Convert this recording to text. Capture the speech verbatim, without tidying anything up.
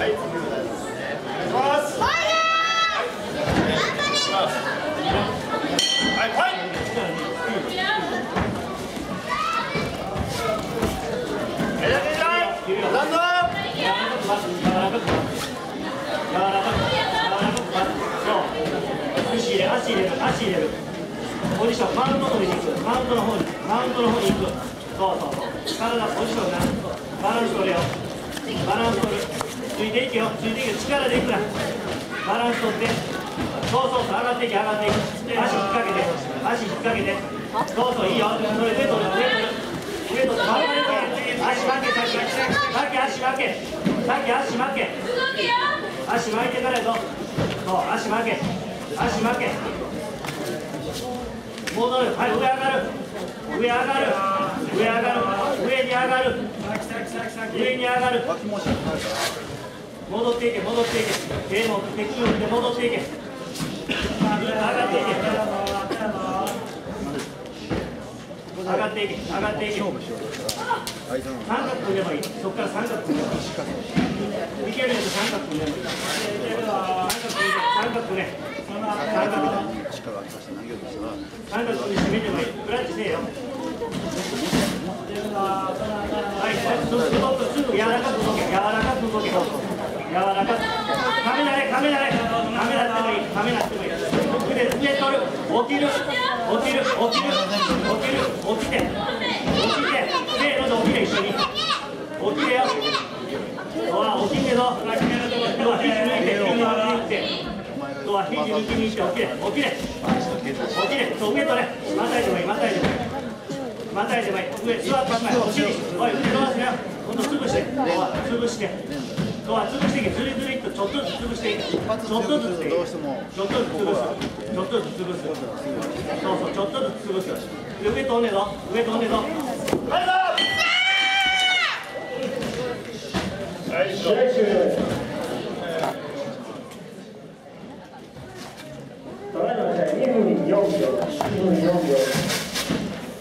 にふんよんびょう、にふんよんびょう、腕十字